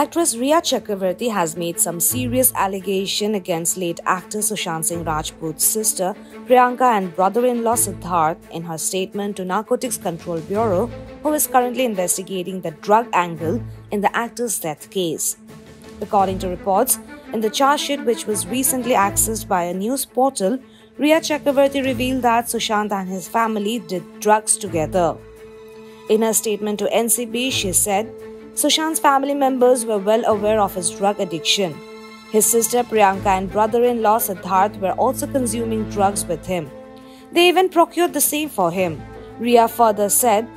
Actress Rhea Chakraborty has made some serious allegations against late actor Sushant Singh Rajput's sister Priyanka and brother-in-law Siddharth in her statement to Narcotics Control Bureau, who is currently investigating the drug angle in the actor's death case. According to reports, in the charge sheet which was recently accessed by a news portal, Rhea Chakraborty revealed that Sushant and his family did drugs together. In her statement to NCB, she said, Sushant's family members were well aware of his drug addiction. His sister Priyanka and brother-in-law Siddharth were also consuming drugs with him. They even procured the same for him. Rhea further said,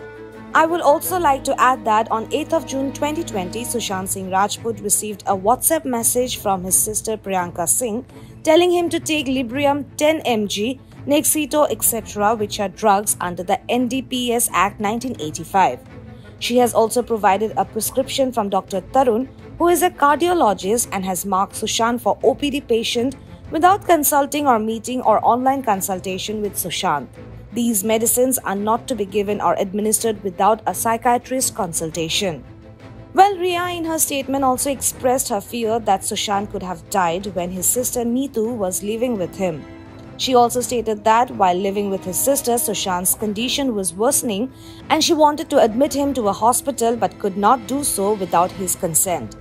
I would also like to add that on 8th of June 2020, Sushant Singh Rajput received a WhatsApp message from his sister Priyanka Singh telling him to take Librium 10 mg, Nexito, etc., which are drugs under the NDPS Act 1985. She has also provided a prescription from Dr. Tarun, who is a cardiologist and has marked Sushant for OPD patient without consulting or meeting or online consultation with Sushant. These medicines are not to be given or administered without a psychiatrist consultation. Well, Rhea in her statement also expressed her fear that Sushant could have died when his sister Meetu was living with him. She also stated that while living with his sister, Sushant's condition was worsening and she wanted to admit him to a hospital but could not do so without his consent.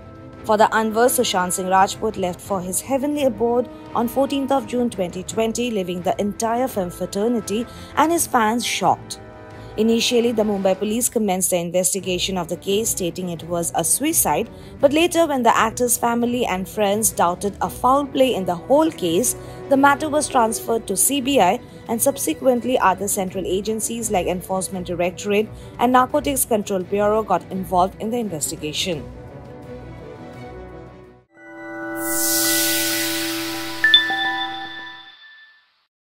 For the unversed, Sushant Singh Rajput left for his heavenly abode on 14th of June 2020, leaving the entire film fraternity and his fans shocked. Initially, the Mumbai police commenced the investigation of the case, stating it was a suicide, but later when the actor's family and friends doubted a foul play in the whole case, the matter was transferred to CBI and subsequently other central agencies like Enforcement Directorate and Narcotics Control Bureau got involved in the investigation.